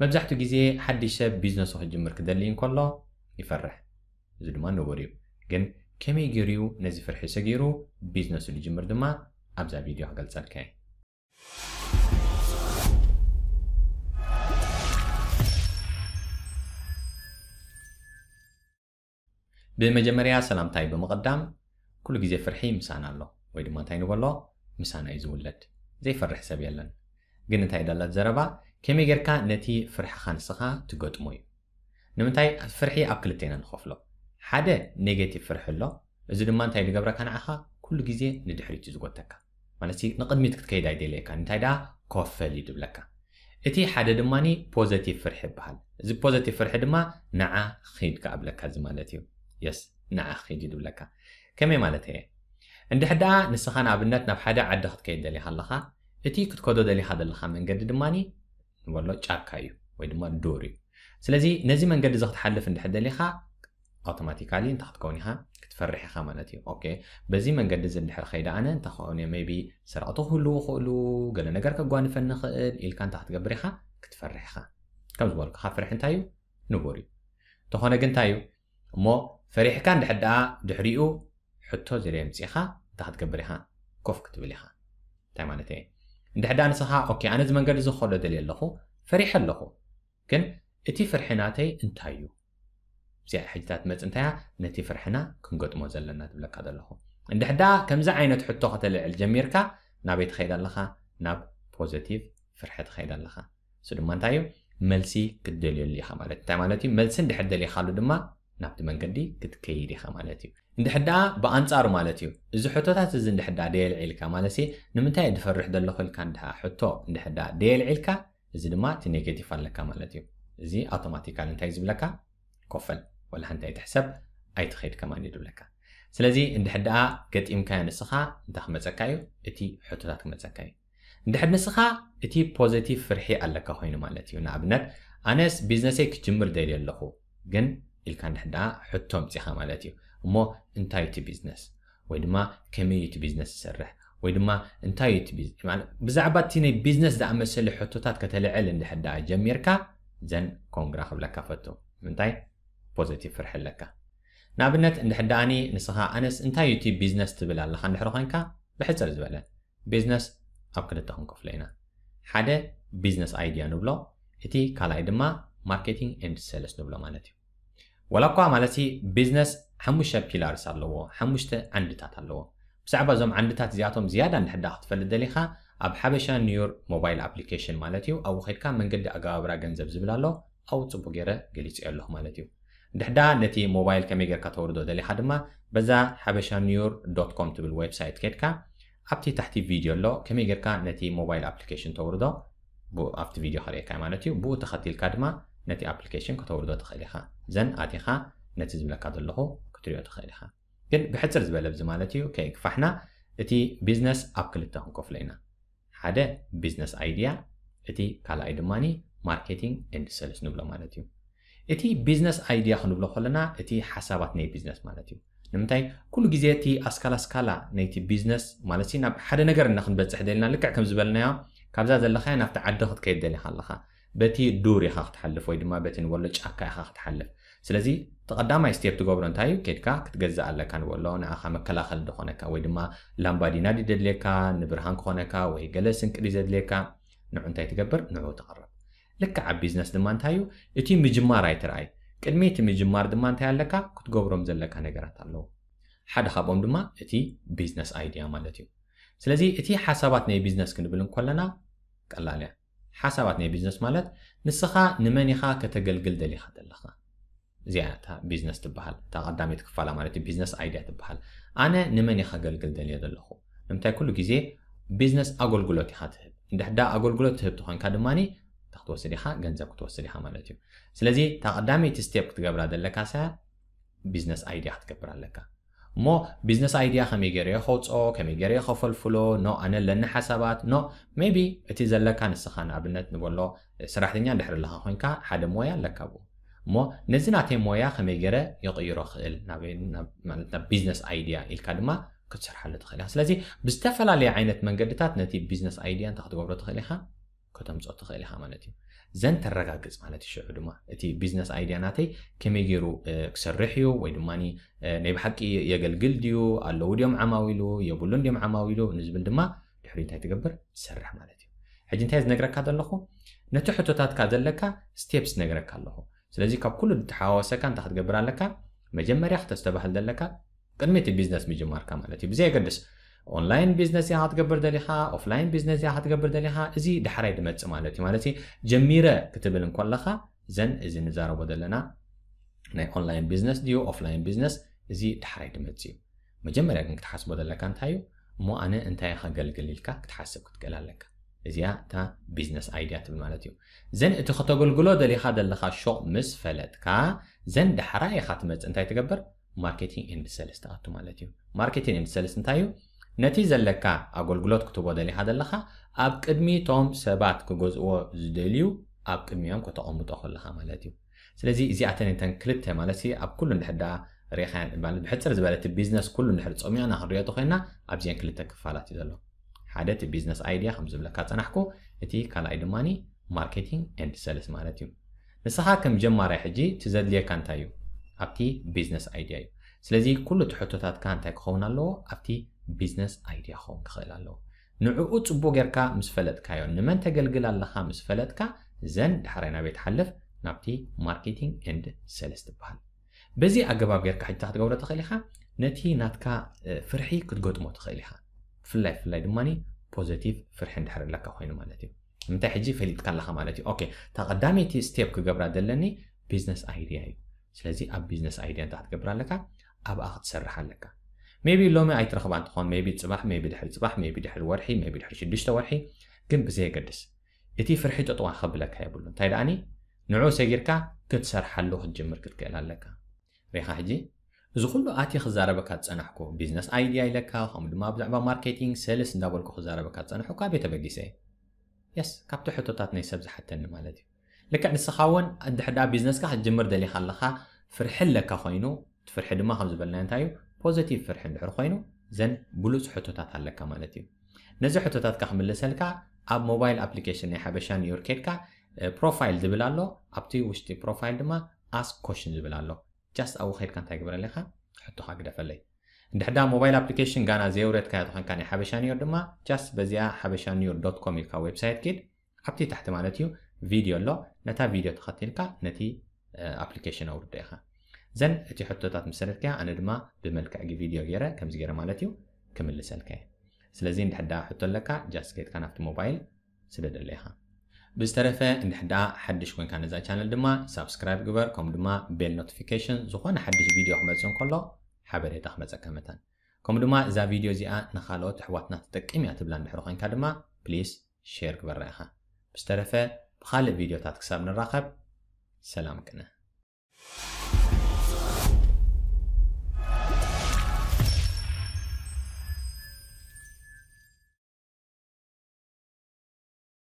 መብዛሕትኡ ግዜ ሓድሽ ሰብ ቢዝነስ ክጅምር ክደሊ እንከሎ ይፈርሕ እዚ ድማ ንወሪው ግን ከመይ ገሪው ነዚ ፍርሒ ሰጊሩ ቢዝነስ ልጅምር ድማ ኣብዛ ቪድዮ ክገልጸልካ ብመጀመርያ ሰላምታይ በመቀዳም ኩሉ ግዜ ፍርሒ ምሳና ኣሎ ወይ ድማ እንታይ ንበሎ ምሳና ይዝውለድ ዘይፈርሕ ሰብ የለን ግን እንታይ ዳላት ዘረባ كمي غيركا نتي فرح خانسخا تغطموي نمنتاي فرحي اكلتينا نخفلو حدا نيجاتيف فرحلو اذا دما انتاي لغبرا كان عخا كل غيزي ندحريت زغوتكا معناتي نقدميت كتكيد ايديلك انتاي دا كوفلي دبلكا اتي حدا دماني بوزيتيف فرح بحال اذا بوزيتيف فرح دما نعا خيد كابلكا زمالتيو يس نعا خيد دبلكا كمي مالتي عند حدا نسخان ابنتنا بحدا عده كتكيد لي هلخا اتي كتكودو دلي هذا الخا منجد دماني والله تشاكايو ويدما دوري سلازي نزي منقد زغت حلف عند حد ليخا اوتوماتيكالي انت حتكونيها كتفرحي خاملتي اوكي بزي منقد زند حر خيدا انا انت خوني ميبي سرعته هلو خلو قال انا غيرك غوان فن خيل يل كان تحت قبريخا كتفرحيها كم زبالك خفرح انتايو نوري تخونه جنتايو مو فريح كان دحدا دحريو حتو زري امسيخا تحت قبريها كوف كتبليها تمامتي دحدان صحا اوكي انا زمن قال زخوله دليل له فريح له كن اتي فرحناتي انتايو زي حجتات مت انتها نتي فرحنا كنقطمو زلنا تبلك هذا له دحدا كمزا عينه تحطو قتلع الجميركا نابيت خيدال لها ناب بوزيتيف فرحت خيدال لها سدما انتايو ملسي كدليل لي حمالت مالتي ملسن دحدا لي خالو دما نابت منقدي كتكيدي خمالتي اندحدا بانصار مالتيو اذ حتوتات اذ اندحدا ديل عيلكا مالسي نمنتاي تفرح دلو خلك عندها حتو اندحدا ديل عيلكا اذ دما تي نيجاتيف لك مالتيو زي اوتوماتيكال انتاي زبلكا كوفل ولا انتاي تحسب اي تخيد كمان يدبلكا سلازي اندحدا كتيمكا نسخا انت خمزكايو اتي حتوتات خمزكايو اندحد نسخا اتي بوزيتيف فرحي علك هوينو مالتيو نابنت انس بيزنسي كجمر ديل لهو جن الكان حدا حتوم تي خمالتيو مو انتايتي بيزنس ويدما كميتي بيزنس سرح ويدما انتايتي بيزنس يعني بزعبات ني بيزنس دا امسل حتوتات كتلعل عند حدا جميركا زين كونغرا خبلكا فتو منتاي بوزيتيف فرحلكا نابنت عند حداني نسخا انس انتايتي بيزنس تبلال خا نحرو خانكا بحصر زبله بيزنس ابكلتهم كفلينا حدا بيزنس ايديا نبلو اتي كالاي دما ماركتينج اند سيلز نبلو مالتي ولاقوا مالتي بيزنس حموشة بيلارس اللوه حموشة عندتات اللوه بسعبة زم عندتات زياتهم زيادة نحد أخطفل الدليخة أب حبشة نيور موبايل أبليكيشن مالتيو أو خير كان من قد أقابرا جنزب زبلالو أو تبغيره قليت إلهم مالتيو دحدا نتي موبايل كميجر كتوردو دليخة دما بزا حبشة نيور دوت كوم تبل ويب سايت كتكا أبتي تحتي فيديو اللو كميجر كان نتي موبايل أبليكيشن توردو بو أبتي فيديو خريكا مالتيو بو تخطي الكدمة نتي أبليكيشن كتوردو تخليها زن أتيها نتي زبلكات اللهو كتريو تخيلها كن بحصر زبالة بزمالتيو كيك فاحنا اتي بيزنس أبكلتهم كفلينا حدا بيزنس ايديا اتي كالا ايدماني ماركتينج اند سيلز نبلو مالتيو اتي بيزنس ايديا خنبلو خلنا اتي حسابات ناي بيزنس مالتيو نمتاي كل جزي اتي اسكالا اسكالا نايتي بيزنس مالتي ناب حدا نجر نخنبتح ديلنا لكع كم زبالنايا كابزا زلخا نفتع عدخت كيد ديلي حلخا بتي دوري خاخ تحلف ويدما بتي نولج اكاي خاخ تحلف سلازي تقداماي ستيب تغبر انتايو كيتكا كتغزا لك ان والله انا اخا مكلاخل دخونكا وي دما لامبادينا ديدلكا نبرهان كونكا وي جلسن كريزدلكا نو انتاي تغبر نو تقرب لك ع بيزنس دما انتايو اتي مجمار ايتراي قدميت مجمار دما انتاي لكا كتغبرم زلكا نغرات الله حد خابوم دما اتي بيزنس ايديا مالتيو سلازي اتي حسابات ناي بيزنس كنبلن كلنا قلاله حسابات ناي بيزنس مالت نسخا نمنيخا كتغلغل دليخا دلخا زياتا بيزنس تبحال تا قداميت كفاله مالتي بيزنس ايديا تبحال انا نمن يخغلغل دليل دلخو نمتاي كل غيزي بيزنس اغلغلوت يحتهب اندحدا اغلغلوت تهب تخان كدماني تخت وسديها غنزك توسديها مالتي سلازي تا قداميت ستيب كتغبر دلكاسا بيزنس ايديا تكبر لك مو بيزنس ايديا خميغري خوت او كميغري خفل فلو نو انا لنا حسابات نو ميبي اتيزلكان السخان ابنت نقولو سراحتني اندحر لها خنكا حدا مويا لكابو مو نزناتي مويا خميجره يغيرو خيل معناتنا بيزنس ايديا الكلمه كتشرحها لتخيلها سلازي بزتفلالي عينت منقدتات نتي بيزنس ايديا انت تغبرو تخيلها كتمزو تخيلها معناتي زين ترقاقز مالتي شعودما اتي بيزنس ايدياناتي كمي جيرو اكسرحيو ويدماني نيبحكي يقلقل ديو اللو ديوم عماويلو يبولون ديوم عماويلو نزبل دما دحريت هاي تقبر سرح مالتي حاجة انتهز نقرك هذا اللخو نتحطو تاتك هذا لك ستيبس نقرك اللخو سلازي كاب كل تحاوسكا انت هتقبر لك مجمري حتستبحل دلك قدمت البيزنس مجماركا مالتي بزي قدس أونلاين بيزنس يا هتقبر دليها، أوفلاين بيزنس يا هتقبر دليها، إزي دحري دمت مالتي جميرة كتبلن كل لخا، زين إزي نزار بدلنا، ناي أونلاين بيزنس ديو، أوفلاين بيزنس، إزي دحري دمت زيو، مجمرة إنك تحسب بدلك أنت هايو، مو أنا أنت يا خجل قليلك تحسب كتقلل لك، إزيا تا بيزنس أيديا تبل مالتيو، زين تخطى قلقلو دليها دلخا شو مس فلتكا، زين دحري ختمت أنت تقبر ماركتينج إند سيلز تأتو مالتيو، ماركتينج إند سيلز أنتايو. نتيجة لك أقول قلت كتبوا دلي هذا اللخا أبك أدمي توم سبعت كجزء وزدليو أبك أدميهم كتقوم بتأخذ لها مالاتيو. سلزي إذا عتنتن كلبتها مالاتي أب كلهم لحد ريحان بعد بحتر زبالة البيزنس كلهم لحد صامي أنا هريات خينا أبزين كلبتها كفالاتي دلوا. حدات البيزنس أيديا خمس بلاكات أنا أحكو إتي كلا إدماني ماركتينج إند سيلز مالاتيو. نصحها كم جمع رايح جي تزاد ليه كانتايو أبتي بيزنس أيديا. سلزي كله تحطات كانتاي خونا له أبتي بيزنس ايديا خون خلالو نعو تصبو غيركا مسفلتكا يون من تغلغل لها مسفلتكا زين دحرينا بيت حلف نابتي ماركتينج اند سيلز تبال بزي اغباب غيركا حتى تغور تخليها نتي ناتكا فرحي كتغطمو تخليها فلاي دماني بوزيتيف فرحي دحر لك خوين مالتي متى حجي فليتكا لها مالتي اوكي تقداميتي ستيب كغبرا دلني بيزنس ايديا سلازي اب بيزنس ايديا تغبرا لك اب اخت سرح لك ميبي لو ما أيترخب عن تخون ميبي تصبح ميبي دحر صباح ميبي دحر ورحي ميبي دحر شدشت ورحي كن بزي قدس إتي فرحي تطوع خبلك هاي بقولن تايل أني نوع سجيرك كتسر حلوه الجمر كتقال لك ريحة حجي إذا كله آتي خزارة بكات أنا حكو بيزنس أيديا لك هم ما بدأ بماركتينج سيلز ندور كخزارة بكات أنا حكو أبي تبقي سي يس كابتو حتى تاتني سبز حتى المالدي لك عند السخاون عند حدا بيزنس كح الجمر ده اللي خلها فرح لك خينو تفرح دم ما خمس بلنتايو بوزيتيف فرحن دحر خوينو زين بلوز حتوتات علىك مالتيو نزي حتوتات كحملسلكا اب موبايل ابلكيشن يا حبشا نيويورككا بروفايل دبلالو ابتي وشتي بروفايل دما اس كوشن دبلالو جاست او خير كان تاكبر لها حتو حق دفلي دحدا موبايل ابلكيشن غانا زيورت كايتو كان يا حبشا نيور دما جاست بزيا حبشا نيور دوت كوم يلكا ويب سايت كيد ابتي تحت مالتيو فيديو لو نتا فيديو تخاتلكا نتي ابلكيشن اورديها زين اتي حتوتات مسلكا انا دما بملكع فيديو غيره كمز غيره مالتيو كمل سلكا سلازي ندحدا حتو لك جاسكيت كان في موبايل سددليها بسترفه ندحدا حدش وين كان ذا شانل دما سبسكرايب غبر كم دما بيل نوتيفيكيشن زخون حدش فيديو حمزن كله حبريت احمد زكمتان كم دما ذا فيديو زيا نخالوت حواتنا تتقيميا تبلان دحروخن كدما بليز شير غبرها بسترفه بخال فيديو تاتكسب نراقب سلام كنا